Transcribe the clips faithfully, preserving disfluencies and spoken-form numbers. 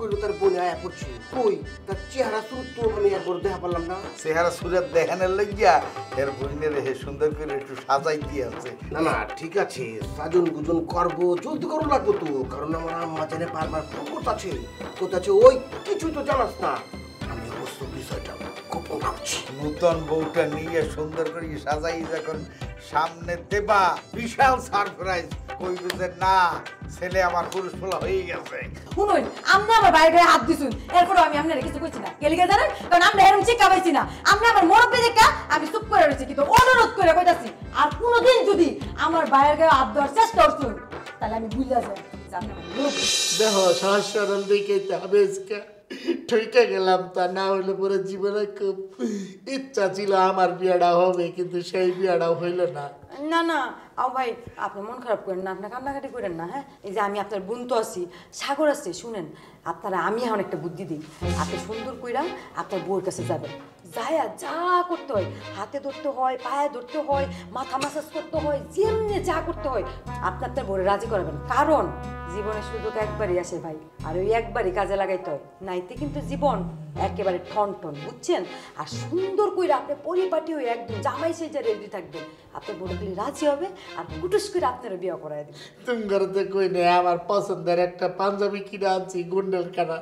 হইল তার বোন আয়া পড়ছে কই তার চেহারা সুর তো আমি একবার দেখা পেলাম না চেহারা সুরত দেখানোর লাগিয়া এর বোনের হে সুন্দর করে একটু সাজাই দিয়ে আছে না না ঠিক আছে সাজন গুজন করব জলদি করো লাগবো তো কারণ আমার আম্মা জানে বারবার ফোন করতেছে কইতাছে ওই কিছু তো জানাস না আমি বস্তু বিষয়টা গোপন রাখছি নতুন বউটা নিয়ে সুন্দর করে সাজাই যখন সামনে দেবা বিশাল সারপ্রাইজ কই বুঝে না ছেলে আমার পুরুষ পোলা হয়ে গেছে শুনুন আমরা আমার বাইরে হাত দিছুন এরপর আমি আপনারে কিছু কইছি না কেলিগা জানেন কারণ আমরা এরকম চেক পাইছি না আমরা আমার মুরব্বি দেখা আমি চুপ করে রইছি কিন্তু অনুরোধ করে কইতাছি আর কোনদিন যদি আমার বাইরে হাত দেওয়ার চেষ্টা করছুন তাহলে আমি বুইলা যাই জানেন দেখো সহস্রন দিকে তাবেজকে ঠিকই গেলাম তা না হইলে পুরো জীবনে খুব ইচ্ছা ছিল আমার বিয়াড়া হবে কিন্তু সেই বিয়াড়া হইল না না না আও ভাই আপনি মন খারাপ করেন না আপনি কান্নাকাটি করেন না হ্যাঁ এই যে আমি আপনার বোন তো আছি সাগর আছে শুনেন আপনারা আমি এখন একটা বুদ্ধি দিই আপনি সুন্দর কইরা আপনার বউর কাছে যাবেন যায়া যা করতে হয় হাতে ধরতে হয় পায়ে ধরতে হয় মাথা মাসাজ করতে হয় যেমনি যা করতে হয় আপনি আপনার বউরে রাজি করাবেন কারণ জীবনের সুযোগ একবারই আসে ভাই আর ওই একবারই কাজে লাগাইতে হয় নাইতে কিন্তু জীবন একেবারে ঠন ঠন বুঝছেন আর সুন্দর কইরা আপনি পরিপাটি হয়ে একদম জামাই সেজে রেডি থাকবেন আপনার বউগুলি রাজি হবে আর কুটুস করে আপনারও বিয়ে করাই দেবেন তুমি ঘরে কই নেই আমার পছন্দের একটা পাঞ্জাবি কিনে আনছি গুন্ডেল কানা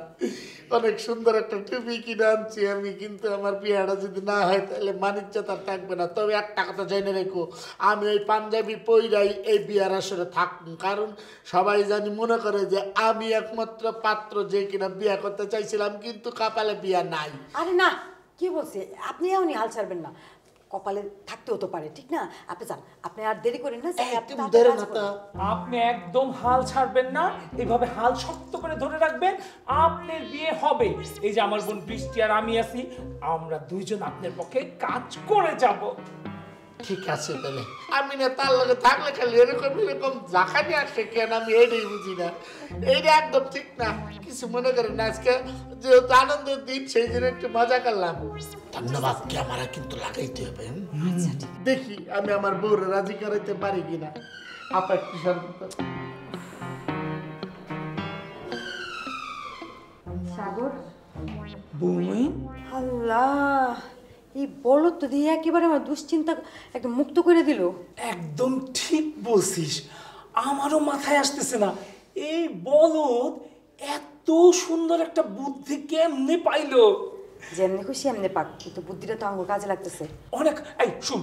অনেক সুন্দর একটা টুপি কিনে আনছি আমি কিন্তু আমার বিয়েটা যদি না হয় তাহলে মানিজ্য তার থাকবে না তবে একটা কথা জেনে রেখো আমি ওই পাঞ্জাবি পইরাই এই বিয়ার আসরে থাকবো কারণ সবাই জানি মনে করে যে আমি একমাত্র পাত্র যে কিনা বিয়ে করতে চাইছিলাম কিন্তু কপালে বিয়ে নাই আরে না কি বলছে আপনি এমনি হাল ছাড়বেন না কপালে থাকতেও তো পারে ঠিক না আপনি যান আপনি আর দেরি করেন না আপনি একদম হাল ছাড়বেন না এইভাবে হাল শক্ত করে ধরে রাখবেন আপনার বিয়ে হবে এই যে আমার বোন বৃষ্টি আর আমি আছি আমরা দুইজন আপনার পক্ষে কাজ করে যাব ঠিক আছে তাহলে আমি না তার লগে থাকলে খালি এরকম এরকম জাখানি আসে কেন আমি এটাই বুঝি না এইটা একদম ঠিক না কিছু মনে করেন না আজকে যেহেতু আনন্দের দিন সেই জন্য একটু মজা করলাম ধন্যবাদ কি আমার কিন্তু লাগাইতে হবে দেখি আমি আমার বউরে রাজি করাইতে পারি কিনা আপনার কি সাগর বৌমা আল্লাহ এই বলো তো দিয়ে একেবারে আমার দুশ্চিন্তা একদম মুক্ত করে দিল একদম ঠিক বলছিস আমারও মাথায় আসতেছে না এই বলদ এত সুন্দর একটা বুদ্ধি কেমনে পাইলো যেমনি খুশি এমনি পাক কিন্তু বুদ্ধিটা তো আমার কাজে লাগতেছে অনেক এই শুন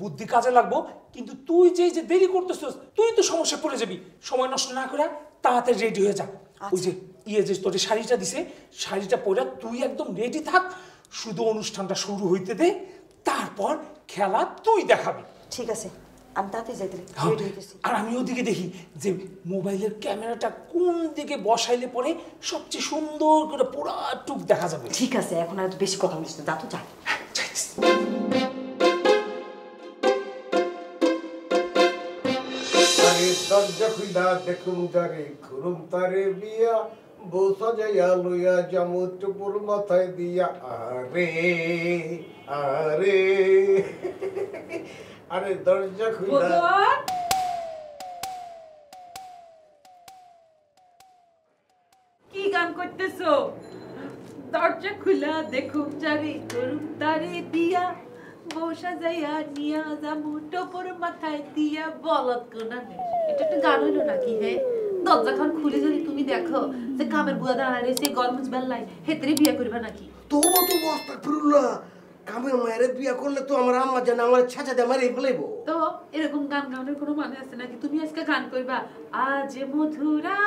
বুদ্ধি কাজে লাগবো কিন্তু তুই যে যে দেরি করতেছিস তুই তো সমস্যা পড়ে যাবি সময় নষ্ট না করে তাড়াতাড়ি রেডি হয়ে যা ওই যে ইয়ে যে তোর শাড়িটা দিছে শাড়িটা পরে তুই একদম রেডি থাক শুধু অনুষ্ঠানটা শুরু হইতে দে তারপর খেলা তুই দেখাবি ঠিক আছে আমি তাতে যাইতে আর আমি ওদিকে দেখি যে মোবাইলের ক্যামেরাটা কোন দিকে বসাইলে পরে সবচেয়ে সুন্দর করে পুরো টুক দেখা যাবে ঠিক আছে এখন আর বেশি কথা বলিস না তা তো যাই দরজা খুইলা দেখুম যারে ঘুরুম তারে বিয়া বসা যাইয়া লইয়া জামু টুপুর মাথায় দিয়া আরে আরে আরে দরজা খুইলা কি গান করতেছো দরজা খুইলা দেখুম যারে ঘুরুম তারে বিয়া বসা যাইয়া নিয়া জামু টুপুর মাথায় দিয়া বলত কোনা নেই এটা তো গান হইলো নাকি হে দরজাখান খুলে যদি তুমি দেখো যে কামের বুয়া দাঁড়ায় সে গরমজ বেল্লাই হেতরে বিয়ে করবে নাকি তবু তো আস্তাগফিরুল্লাহ কামের মায়ের বিয়ে করলে তো আমার আম্মা জানে আমার ছাঁচা দে মারি ফেলাইব তো এরকম গান গাওয়ার কোনো মানে আছে নাকি তুমি আজকে গান কইবা আজ মধুরা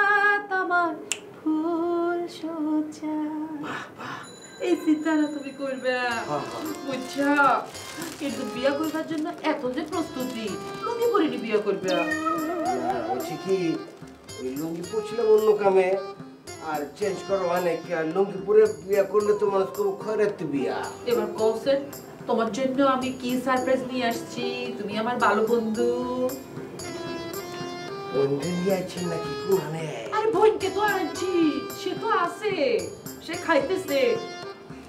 তোমার ফুল সোজা বাহ বাহ এই সিতারা তুমি করবে বুঝছো কিন্তু বিয়ে করবার জন্য এত যে প্রস্তুতি তুমি করে বিয়ে করবে ঠিকই লুঙ্গি পড়ছিলাম অন্য কামে আর চেঞ্জ করা অনেক আর লুঙ্গি পরে বিয়ে করলে তো মানুষ খুব খয়রাতি বিয়া এবার কৌশল তোমার জন্য আমি কি সারপ্রাইজ নিয়ে আসছি তুমি আমার ভালো বন্ধু বন্ধু নিয়ে আসছেন নাকি কোহানে আরে বোনকে তো আনছি সে তো আছে সে খাইতেছে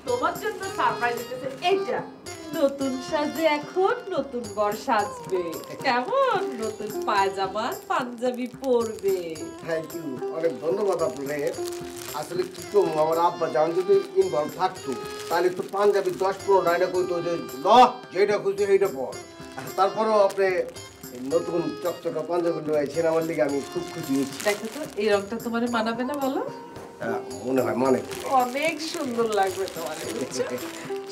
তোমার জন্য সারপ্রাইজ দিতেছে এইটা নতুন সাজে এখন নতুন বর সাজবে, কেমন নতুন পায়জামা পাঞ্জাবি পরবে। থ্যাংক ইউ, অনেক ধন্যবাদ আপনাদের। আসলে কি তো আমার আব্বা জান যদি ইনভলভ থাকতো তাহলে তো পাঞ্জাবি দশ পনেরো ডাইনা করতো যে ল যেটা খুঁজছে সেইটা পর। তারপরেও আপনি নতুন চকচকা পাঞ্জাবি রয়েছেন, আমার দিকে আমি খুব খুশি হচ্ছি। দেখো তো এই রংটা তোমার মানাবে না, বলো? মনে হয় মানে অনেক সুন্দর লাগবে তোমার।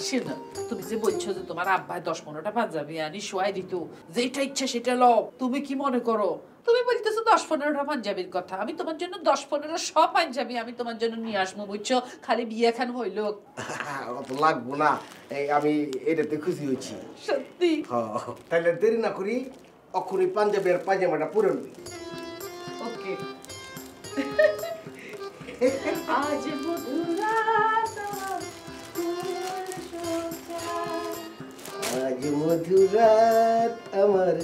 শোনো, তুমি যে বলছো যে তোমার আব্বাই দশ পনেরোটা পাঞ্জাবি আনি শোয়াই দিত, যেটা ইচ্ছা সেটা লও, তুমি কি মনে করো? তুমি বলতেছো দশ পনেরোটা পাঞ্জাবির কথা, আমি তোমার জন্য দশ পনেরো সব পাঞ্জাবি আমি তোমার জন্য নিয়ে আসবো, বুঝছো? খালি বিয়ে খান হইল লাগবো না, আমি এটাতে খুশি হয়েছি সত্যি। তাহলে দেরি না করি অক্ষুনি পাঞ্জাবি আর পায়জামাটা পরে নেই। ওকে, আজ মধুরাত আমার ফুল, আজ মধুরাত আমার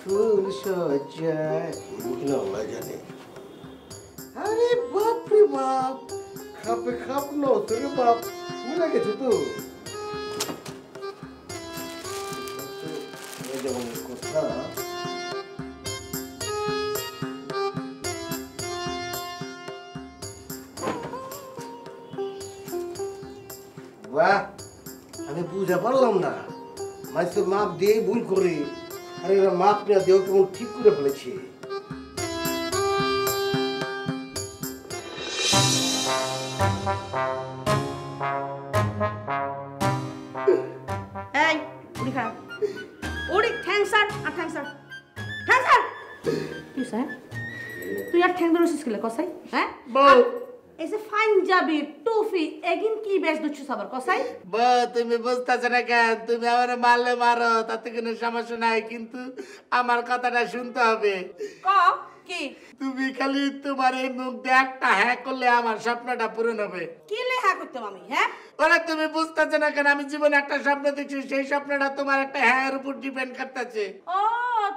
ফুল সজ্জা। আল্লাহ জানে। আরে বাপরে বাপ, খাপে খাপ নতুন বাপ মিলে গেছে তো। যেমন কথা আমি বুঝা পারলাম না, মানুষ মাপ দিয়ে ভুল করে, আর এরা মাপ না দিয়েও কেমন ঠিক করে ফেলেছে। তুই আর ঠ্যাং ধরে শিখলে কসাই, হ্যাঁ ऐसे फाइन जाबी टोफी एगिन की बेस दुछु सबर कसाई बा তুমি বুঝতাছ না কেন? তুমি আমারে মারলে মারো তাতে কোনো সমস্যা নাই, কিন্তু আমার কথাটা শুনতে হবে। ক কি তুমি খালি তোমার এই মুখ দিয়ে একটা হ্যাঁ করলে আমার স্বপ্নটা পূরণ হবে। কি লে হ্যাঁ করতাম আমি? হ্যাঁ ওরে তুমি বুঝতাছ না কেন? আমি জীবনে একটা স্বপ্ন দেখছি, সেই স্বপ্নটা তোমার একটা হ্যাঁ এর উপর ডিপেন্ড করতেছে। ও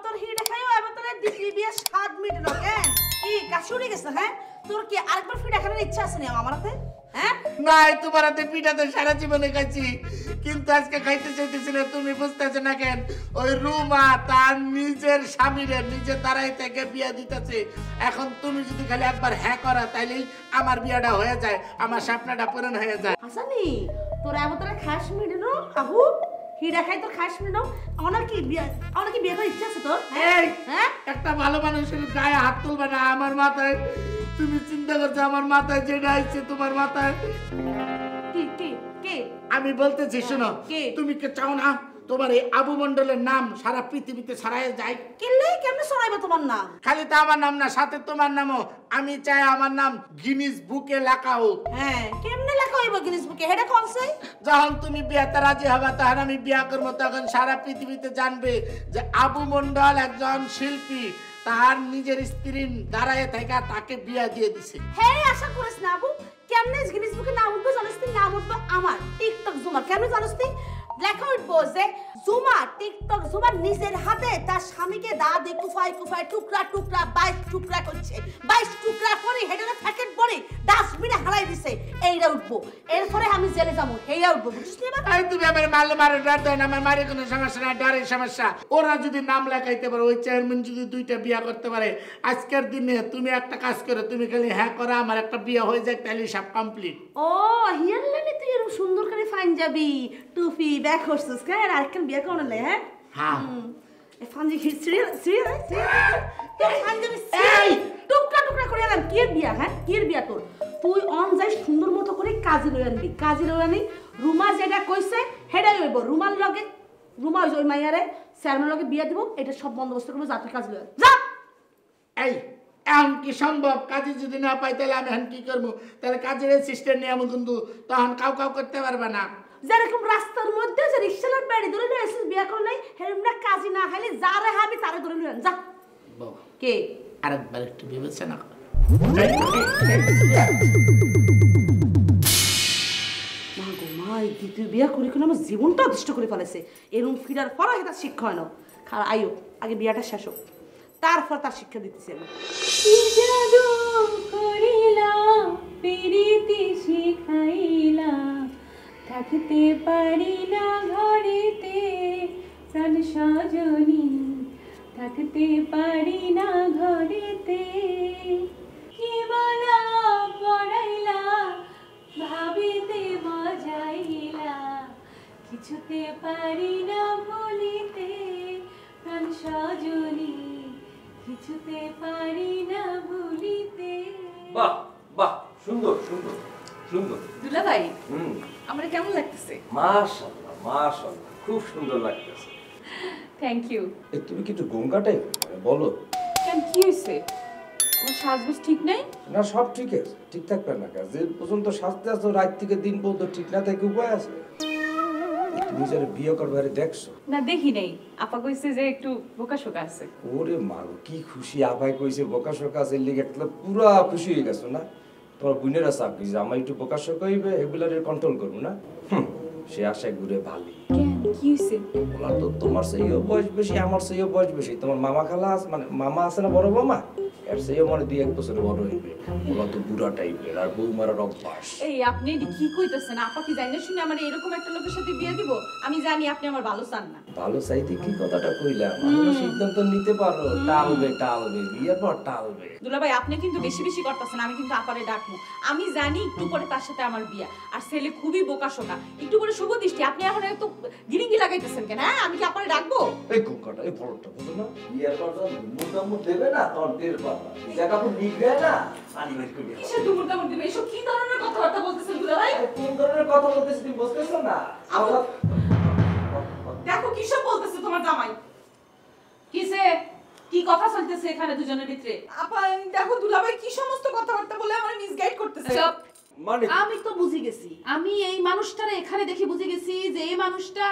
তোর হিড় খাইও এমন তোর দিদি বিয়ে সাত মিনিট না কেন কি কাশুরি গেছ? হ্যাঁ তোর কি আরেকবার ফিটা খানোর ইচ্ছা আছে না আমারতে? হ্যাঁ নাই, তোমার হাতে পিঠা তো সারা জীবনে খাইছি, কিন্তু আজকে খাইতে চাইতেছি না। তুমি বুঝতেছ না কেন? ওই রুমা তার নিজের স্বামীরে নিজে তারাই থেকে বিয়ে দিতেছে। এখন তুমি যদি খালি একবার হ্যাঁ করা তাইলেই আমার বিয়েটা হয়ে যায়, আমার স্বপ্নটা পূরণ হয়ে যায়। হাসানি তোর এমন তোরা খাস মিডনো আহু হিরা খাই তোর খাস মিডনো। আমার কি বিয়ে আমার কি বিয়ে করার ইচ্ছা আছে তোর? হ্যাঁ একটা ভালো মানুষের গায়ে হাত তুলবে না আমার মাথায়। তুমি চিন্তা করছো আমার মাথায় যেটা আসছে তোমার মাথায়? কে কে কে আমি বলতেছি শোনো, তুমি কে চাও না তোমার এই আবু মন্ডলের নাম সারা পৃথিবীতে ছড়ায় যায়। কেলে কেমনে ছড়াইবে তোমার নাম? খালি তো আমার নাম না, সাথে তোমার নামও। আমি চাই আমার নাম গিনিস বুকে লেখা হোক। হ্যাঁ কেমনে লেখা হইব গিনিস বুকে? এটা কোনসাই? যখন তুমি বিয়াতে রাজি হবা তখন আমি বিয়া করব, তখন সারা পৃথিবীতে জানবে যে আবু মন্ডল একজন শিল্পী, তার নিজের স্ত্রীর দাঁড়ায় থাকা তাকে বিয়া দিয়ে দিছে। হে আশা করিস না আবু, কেমনে গিনিস বুকে নাম উঠবে জানিস না? নাম উঠবে আমার টিকটক জুমার। কেমনে জানিস তুই? লেখা উঠবো যে জুমা টিকটক জুমার নিজের হাতে তার স্বামীকে দা দিয়ে কুফায় কুফায় টুকরা টুকরা বাইশ টুকরা করছে, বাইশ টুকরা করে হেডের প্যাকেট পরে ডাস্টবিনে হারাই দিছে। এইটা উঠবো, এরপরে আমি জেলে যাবো। হেয়া উঠবো, বুঝলি না? আরে তুমি আমার মারলে মারো, ডর দেয় না আমার মারে কোনো সমস্যা না, ডরের সমস্যা। ওরা যদি নাম লেখাইতে পারে, ওই চেয়ারম্যান যদি দুইটা বিয়া করতে পারে আজকের দিনে, তুমি একটা কাজ করো, তুমি খালি হ্যাঁ করো আমার একটা বিয়া হয়ে যাক, তাহলে সব কমপ্লিট। ও হিয়ার লাগে তুই এরকম সুন্দর করে ফাইন যাবি টুপি ব্যাক হর্সেস কে আর আরেকখান বিয়া করলে লে। হ্যাঁ হ্যাঁ এ ফানজি কি সিরিয়াস সিরিয়াস তোর ফানজি সেই টুকরা টুকরা করে আলাম। কি বিয়া? হ্যাঁ কি বিয়া তোর? তুই অন যাই সুন্দর মতো করে কাজী লয়ানবি, কাজী লয়ানি রুমা যেটা কইছে হেডাই হইব। রুমার লগে রুমা ওই মাইয়ারে স্যারমার লগে বিয়া দিব, এটা সব বন্দোবস্ত করব। যা তুই কাজী লয়া যা। এই এখন কি সম্ভব? কাজী যদি না পাই তাহলে আমি এখন কি করবো? তাহলে কাজের অ্যাসিস্ট্যান্ট নিয়ে আমি কিন্তু তখন কাউ কাউ করতে পারবে না। যেরকম রাস্তার মধ্যে যে রিক্সালার বাড়ি ধরে নিয়ে আসিস বিয়া করলে হেরমরা কাজী না খাইলে যারে হাবি তারে ধরে নিয়ে যা। কে আরেকবার একটু বিবেচনা কর। মা গো মা, এই দ্বিতীয় বিয়া করে কোনো আমার জীবনটা অতিষ্ঠ করে ফেলেছে। এরকম ফিরার পর এটা শিক্ষা হয় না। খারাপ আইও আগে বিয়াটা শেষ হোক, তারপর তার শিক্ষা দিতেছি আমি। জাদু করিলা প্রীতি শিখাইলা। থাকতে পারি না ঘরেতে প্রাণ সজনী, থাকতে পারি না ঘরেতে। কি বলা পড়াইলা, ভাবিতে বজাইলা, কিছুতে পারি না বলিতে প্রাণ সজনী, কিছুতে পারি না বলিতে। বাহ বাহ, সুন্দর সুন্দর সুন্দর। দুলা ভাই, হুম, আমার কেমন লাগতেছে? মাশাআল্লাহ মাশাআল্লাহ, খুব সুন্দর লাগতেছে। Thank you. তুমি কি একটু গঙ্গাটাই বলো কেন, কি হইছে? আমার সাজগোজ ঠিক নাই না? সব ঠিক আছে, ঠিক থাকবে না কাজ। যে পর্যন্ত সাজতে আছো রাত থেকে দিন পর্যন্ত ঠিক না থাকে উপায় আছে? তুমি যারা বিয়ে করবারে দেখছো না? দেখি নাই। আপা কইছে যে একটু বোকা শোকা আছে। ওরে মারো, কি খুশি! আপাই কইছে বোকা শোকা আছে লিগে একলা পুরা খুশি হয়ে গেছো না? তোমার বোনেরা চাপ দিছে আমার একটু বোকা শোকা হইবে, এগুলার কন্ট্রোল করবো না। হুম, সে আশায় ঘুরে ভালো। কি হইছে বলা তো? তোমার সেইও বয়স বেশি, আমার সেইও বয়স বেশি। তোমার মামা খালা আছে, মানে মামা আছে না বড় মামা, এর সেইও মানে দুই এক বছর বড় হইবে। বলা তো বুড়া টাইপের, আর বউ মারার অভ্যাস। এই আপনি কি কইতেছেন? আপা কি জানেন শুনে আমার এরকম একটা লোকের সাথে বিয়ে দিব? আমি জানি আপনি আমার ভালো চান না। ভালো চাইতে কি কথাটা কইলাম? আমি সিদ্ধান্ত নিতে পারো, টালবে টালবে বিয়ের পর টালবে। দুলা ভাই, আপনি কিন্তু বেশি বেশি করতেছেন। আমি কিন্তু আপারে ডাকবো। আমি জানি একটু পরে তার সাথে আমার বিয়ে, আর ছেলে খুবই বোকা শোকা। একটু পরে শুভ দৃষ্টি। আপনি এখন এত গিরিঙ্গি লাগাইতেছেন কেন? হ্যাঁ, আমি কি আপনারে ডাকবো? এই কোকাটা, এই বড়টা বুঝো না, বিয়ের পর যখন মুদামু দেবে না তোর দের বাবা জায়গা তো নিবে না, পানি বের করে দিবে। সে তুমি মুদামু দিবে? এসব কি ধরনের কথাবার্তা বলতেছেন দুলা ভাই? কোন ধরনের কথা বলতেছিস তুমি বুঝতেছ না? আল্লাহ, দেখো কি সব বলতেছে তোমার জামাই। কিসে কি কথা চলতেছে এখানে দুজনের ভিতরে? আপা দেখো দুলা ভাই কি সমস্ত কথাবার্তা বলে আমারে মিসগাইড করতেছে। আমি তো বুঝে গেছি, আমি এই মানুষটারে এখানে দেখে বুঝে গেছি যে এই মানুষটা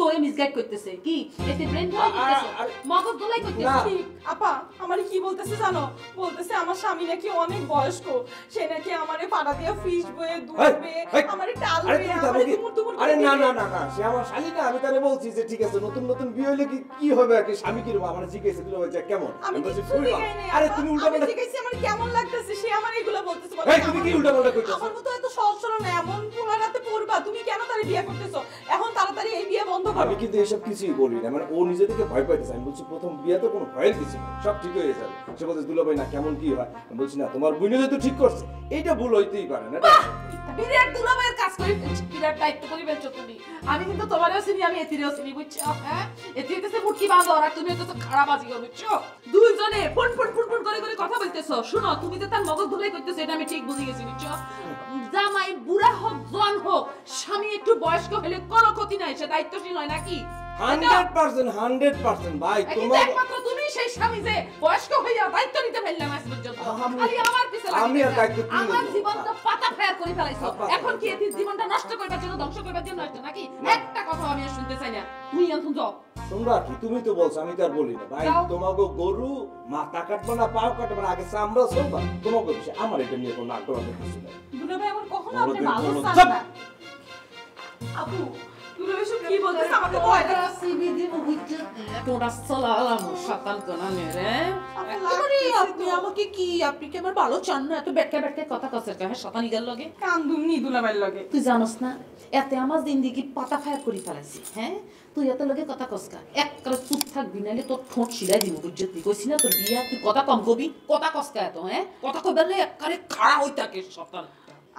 তোরে মিসগাইড করতেছে। কি এতে ব্রেন ফগ করতেছে, মগজ ধোলাই করতেছে। আপা আমারে কি বলতেছে জানো? বলতেছে আমার স্বামী নাকি অনেক বয়স্ক, সে নাকি আমারে পাড়া দিয়ে ফিশ বয়ে দুধবে, আমারে টালবে, আমারে দুমুর দুমুর। আরে না না না না, সে আমার শালি না। আমি তারে বলছি যে ঠিক আছে, নতুন নতুন বিয়ে হইলে কি কি হবে? কি স্বামী কি রকম? আমারে জিজ্ঞেস করলো যে কেমন? আমি বলছি ফুল। আরে তুমি উল্টা পাল্টা জিজ্ঞেস, আমার কেমন লাগতেছে সে আমারে এগুলো বলতেছে। এই তুমি কি উল্টা পাল্টা কইছো? আমার মতো এত সহজ সরল না, এমন পোলা রাতে পড়বা। তুমি কেন তারে বিয়ে করতেছো? এখন তাড়াতাড়ি এই বিয়ে বন্ধ। আমি কিন্তু এসব কিছুই বলি না, মানে ও নিজে থেকে ভয় পাইতেছে। আমি বলছি প্রথম বিয়েতে কোনো ভয়ের কিছু না, সব ঠিক হয়ে যাবে। সে বলছে দুলা ভাই না কেমন কি হয়? আমি বলছি না, তোমার বুইনে যেহেতু ঠিক করছে, এইটা ভুল হইতেই পারে না। বিরাট দুলা ভাইয়ের কাজ করি, বিরাট দায়িত্ব করি বেচো তুমি। আমি কিন্তু তোমারও চিনি, আমি এতিরেও চিনি, বুঝছো? হ্যাঁ, এতিরেতে মুটকি বাঁধো, আর তুমি তো খারাপাজি করো, বুঝছো? দুইজনে ফোন ফোন ফোন ফোন করে করে কথা বলতেছো। শুনো, তুমি যে তার মগজ ধুলাই করতেছো এটা আমি ঠিক বুঝে গেছি, বুঝছো? জামাই বুড়া হোক জন হোক, স্বামী একটু বয়স্ক হলে কোনো ক্ষতি নাই, সে দায়িত্বশীল হয় নাকি? একশো পার্সেন্ট একশো পার্সেন্ট ভাই, তোমার একমাত্র তুমি সেই স্বামী যে বয়স্ক হইয়া দায়িত্ব নিতে পারলে না। খালি আমার পিছে লাগে, আমি আর দায়িত্ব নিই না। আমার জীবনটা পাতা ফেয়ার করে ফেলাইছো। এখন কি এত জীবনটা নষ্ট করবার জন্য, ধ্বংস করবার জন্য আসছো নাকি? একটা কথা আমি আর শুনতে চাই না, তুমি এখন যাও। তোমরা কি? তুমি তো বলছো, আমি তার বলি না। ভাই তোমাকে গরু মাথা কাটবো না, পাও কাটবো না, আগে চামড়া সরবা। তোমাকে বলছি আমার এটা নিয়ে কোনো নাটক করতে কিছু নাই। দুলা ভাই আমার কখনো আপনি ভালো চান না। আপু কি বলছিস? আমাকে ভয় দেখাস। সিবি দিব বুঝছো? তোরা সালাম শতাল জানানে রে। আরে আপনি আমাকে কি, আপনি কি আমার ভালো চান না? এত ব্যাটকা ব্যাটকা কথা কসের কা শতানি গাল লাগে, কান দুমনি দুলাবাই লাগে। তুই জানোস না এতে আমার জিন্দেগি পাতা ফায়ার করে ফেলাইছি। হ্যাঁ, তুই এত লগে কথা কসকা এক করে চুপ থাকবি, নালে তোর ঠোঁট শিলাই দিব, বুঝছো? তুই কইছিস না তোর বিয়া, তুই কথা কম কবি, কথা কসকা এত। হ্যাঁ, কথা কইবালে এক করে খাড়া হই থাকে শতান।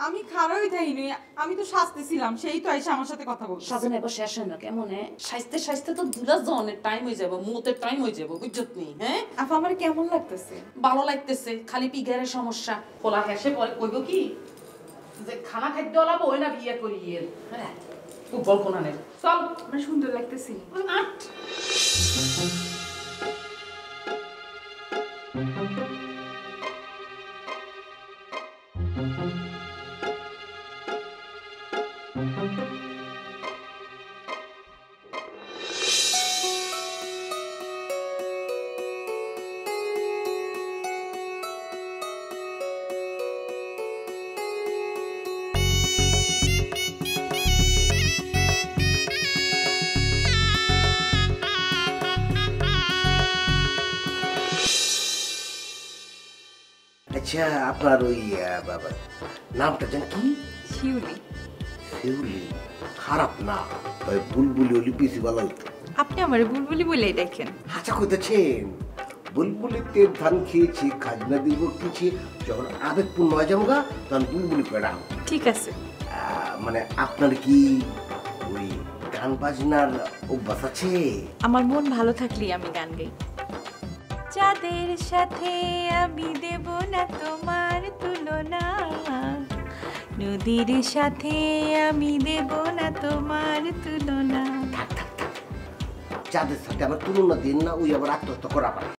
আমি খারাই থাইনি, আমি তো শাস্তিছিলাম, সেই তো আইসা আমার সাথে কথা বল। সাজন এবার শেষ হয় না কেমন? শাস্তে শাস্তে তো দুলা জনের টাইম হয়ে যাব, মুতের টাইম হয়ে যাব, বুঝছত নি? হ্যাঁ আপা আমার কেমন লাগতেছে? ভালো লাগতেছে। খালি পিগারের সমস্যা। খোলা হেসে বল কইব কি যে খানা খাইতে হলাবো ওই না বিয়ে করি এর। হ্যাঁ খুব গল্প না, চল। আমার সুন্দর লাগতেছে। আট আপনার ওই বাবা নামটা যেন কি? শিউলি। খেউলি খারাপ না তাই বুলবুলি হলি পিছি বানাই আপনি আমারে বুলবুলি বলেই দেখেন আচ্ছা কইতেছেন বুলবুলিতে ধান খেয়েছি খাজনা দিব কিছু যখন আবেগপূর্ণ হয়ে যামগা তখন বুলবুলি পেড়াও ঠিক আছে মানে আপনার কি ওই গান বাজনার অভ্যাস আছে আমার মন ভালো থাকলে আমি গান গাই যাদের সাথে আমি দেব না তোমার তুলনা নদীর সাথে আমি দেব না তোমার তুলনা যাদের সাথে আমার তুলনা দিন না ওই আবার আত্মহত্যা করা পারে